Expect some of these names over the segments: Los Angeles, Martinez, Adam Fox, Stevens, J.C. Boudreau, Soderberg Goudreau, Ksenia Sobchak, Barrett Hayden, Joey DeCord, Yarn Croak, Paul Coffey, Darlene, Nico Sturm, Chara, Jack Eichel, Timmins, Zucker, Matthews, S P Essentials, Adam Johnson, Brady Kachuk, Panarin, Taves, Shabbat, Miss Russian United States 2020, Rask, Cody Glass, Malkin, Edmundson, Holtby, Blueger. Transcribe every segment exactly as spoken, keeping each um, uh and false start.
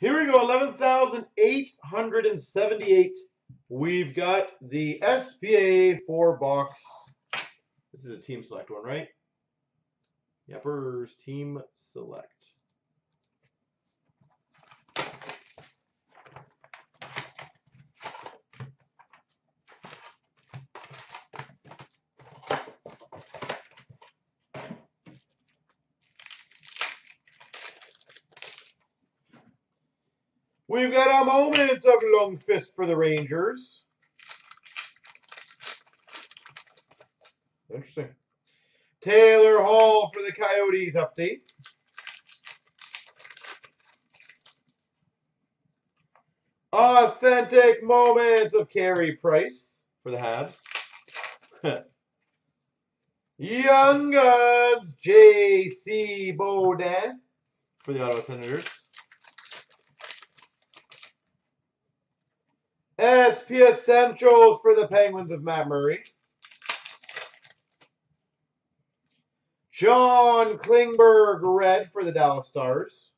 Here we go, eleven thousand eight hundred seventy-eight. We've got the S P A four box. This is a team select one, right? Yappers team select. We've got a moment of Lungfist for the Rangers. Interesting. Taylor Hall for the Coyotes update. Authentic moments of Carey Price for the Habs. Young Guns J C. Boudreau for the Ottawa Senators. S P Essentials for the Penguins of Matt Murray. John Klingberg red for the Dallas Stars.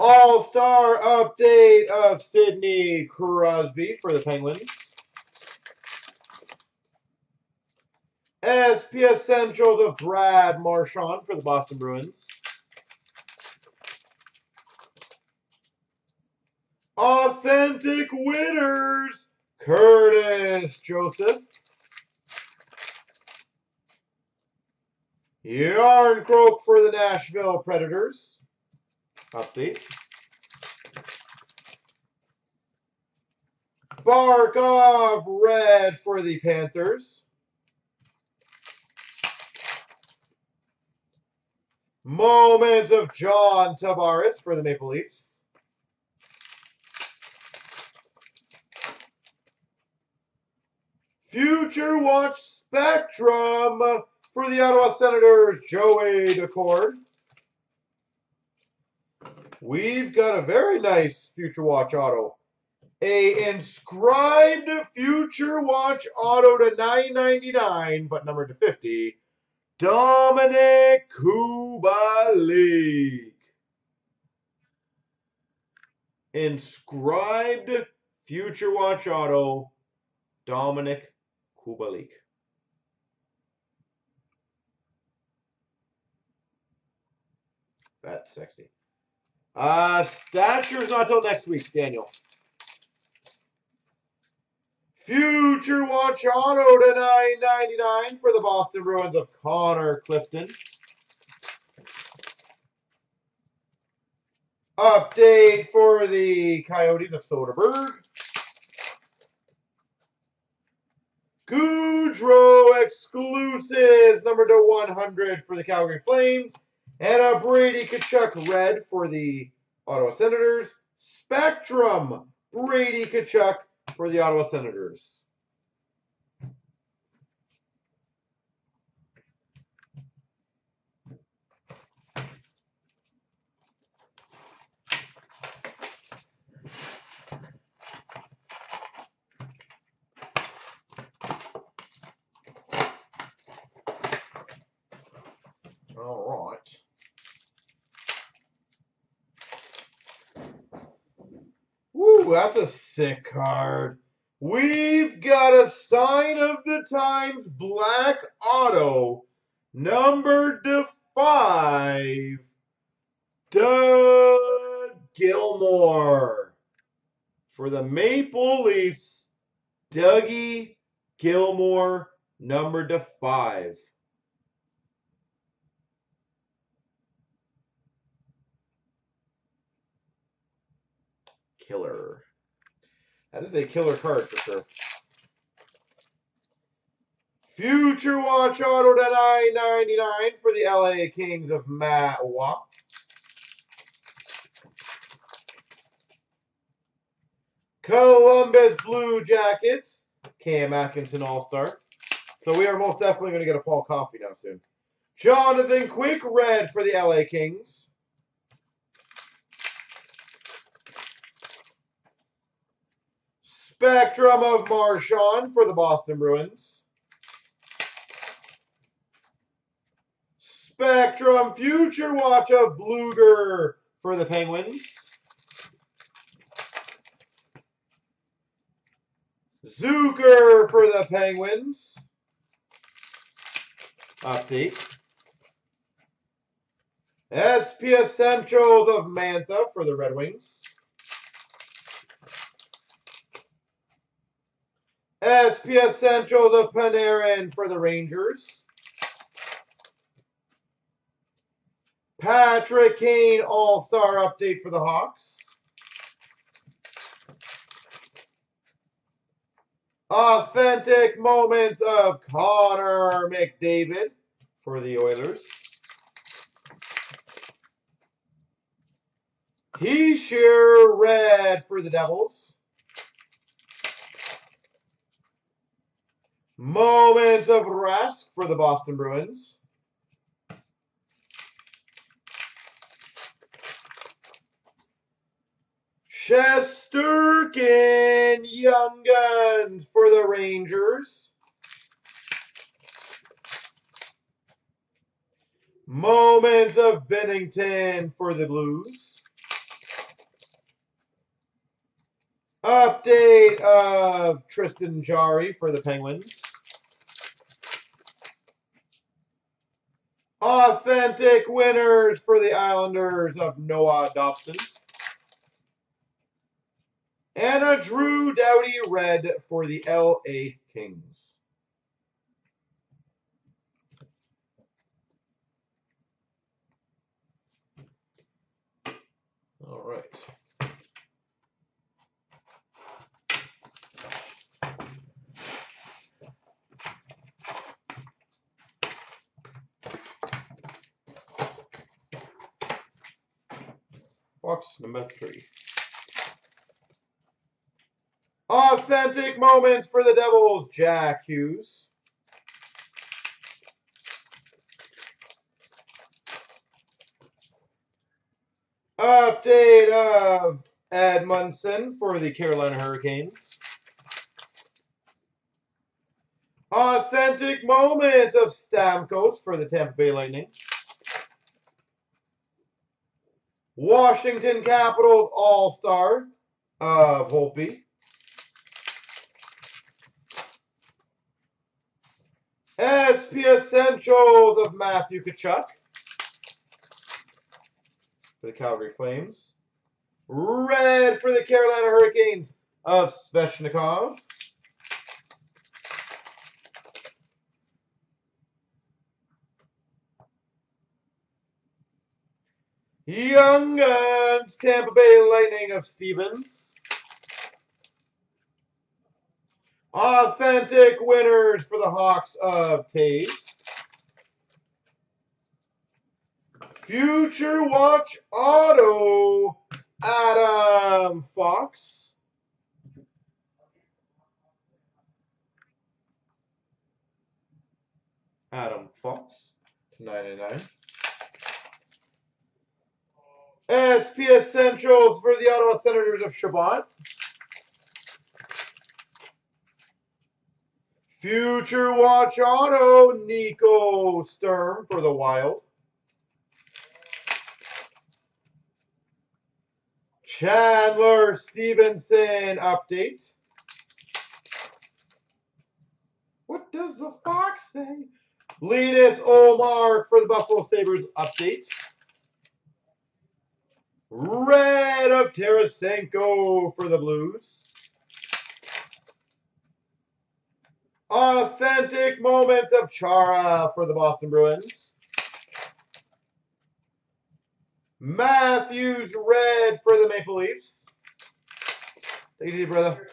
All-Star update of Sidney Crosby for the Penguins. S P Essentials of Brad Marchand for the Boston Bruins. Authentic winners, Curtis Joseph. Yarn Croak for the Nashville Predators. Update. Barkov red for the Panthers. Moments of John Tavares for the Maple Leafs. Future Watch Spectrum for the Ottawa Senators, Joey DeCord. We've got a very nice Future Watch auto. A inscribed Future Watch auto to nine ninety-nine, but numbered to fifty, Dominik Kubalík. Inscribed Future Watch auto, Dominik Kubalík. That's sexy. Uh, Stature's not till next week, Daniel. Future Watch auto to nine ninety-nine for the Boston Bruins of Connor Clifton. Update for the Coyotes of Soderberg. Goudreau exclusives, number to one hundred for the Calgary Flames, and a Brady Kachuk red for the Ottawa Senators. Spectrum, Brady Kachuk for the Ottawa Senators. That's a sick card. We've got a sign of the times black auto, numbered to five, Doug Gilmour. For the Maple Leafs, Dougie Gilmour, numbered to five. Killer. That is a killer card for sure. Future Watch auto to nine ninety-nine for the L A Kings of Matt Wap. Columbus Blue Jackets, Cam Atkinson All-Star. So we are most definitely going to get a Paul Coffey now soon. Jonathan Quick red for the L A Kings. Spectrum of Marchand for the Boston Bruins. Spectrum Future Watch of Blueger for the Penguins. Zucker for the Penguins. Update. S P Essentials of Mantha for the Red Wings. S P Essentials of Panarin for the Rangers. Patrick Kane All-Star Update for the Hawks. Authentic Moments of Connor McDavid for the Oilers. He Sheer Red for the Devils. Moments of Rask for the Boston Bruins. Chesterkin Young Guns for the Rangers. Moments of Bennington for the Blues. Update of Tristan Jarry for the Penguins. Authentic winners for the Islanders of Noah Dobson. And a Drew Doughty red for the L A Kings. All right. Box number three. Authentic Moments for the Devils, Jack Hughes. Update of Edmundson for the Carolina Hurricanes. Authentic Moments of Stamkos for the Tampa Bay Lightning. Washington Capitals All-Star of Holtby. S P Essentials of Matthew Tkachuk for the Calgary Flames. Red for the Carolina Hurricanes of Svechnikov. Young Guns Tampa Bay Lightning of Stevens. Authentic winners for the Hawks of Taves. Future Watch Auto, Adam Fox. Adam Fox, two ninety-nine. S P Essentials for the Ottawa Senators of Shabbat. Future Watch Auto, Nico Sturm for the Wild. Chandler Stevenson update. What does the Fox say? Linus Olmark for the Buffalo Sabres update. Red of Tarasenko for the Blues. Authentic Moments of Chara for the Boston Bruins. Matthews red for the Maple Leafs. Take it easy, brother.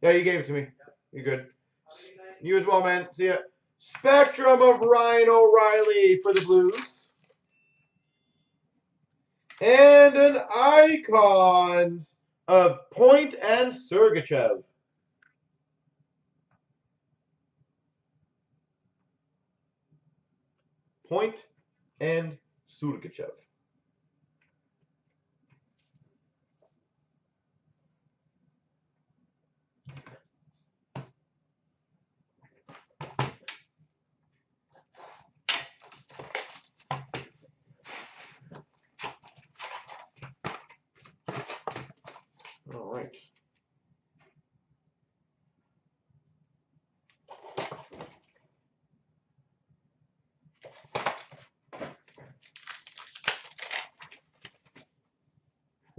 Yeah, you gave it to me. You're good. You as well, man. See ya. Spectrum of Ryan O'Reilly for the Blues. And an Icons of Point and Sergachev. Point and Sergachev.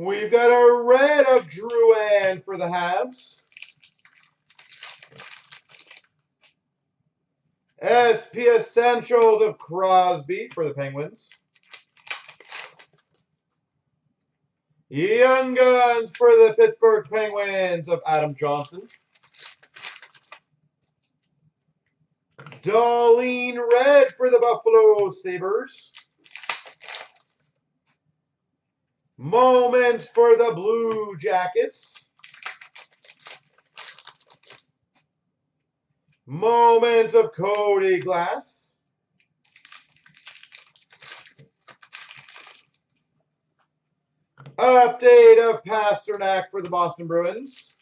We've got a red of Drouin for the Habs. S P Essentials of Crosby for the Penguins. Young Guns for the Pittsburgh Penguins of Adam Johnson. Darlene Red for the Buffalo Sabres. Moments for the Blue Jackets. Moments of Cody Glass. Update of Pasternak for the Boston Bruins.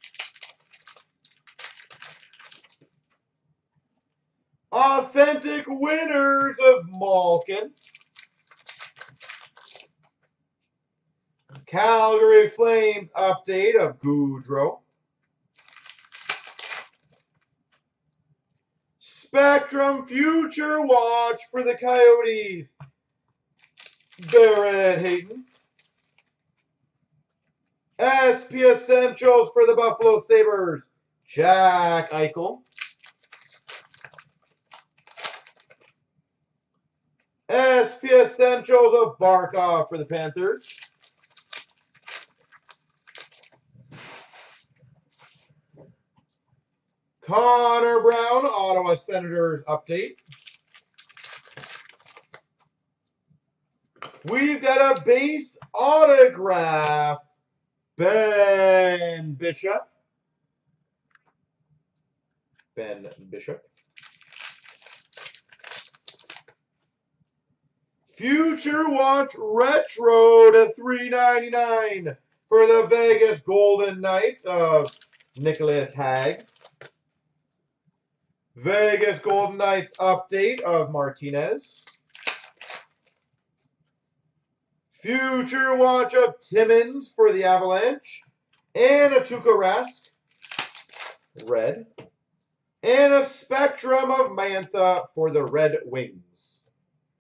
Authentic winners of Malkin. Calgary Flames update of Goudreau. Spectrum Future Watch for the Coyotes, Barrett Hayden. S P Essentials for the Buffalo Sabres, Jack Eichel. S P Essentials of Barkov for the Panthers. Connor Brown, Ottawa Senators update. We've got a base autograph, Ben Bishop. Ben Bishop. Future Watch Retro to three ninety-nine for the Vegas Golden Knights of Nicholas Hag. Vegas Golden Knights update of Martinez. Future Watch of Timmins for the Avalanche. And a Tuukka Rask, red. And a Spectrum of Mantha for the Red Wings.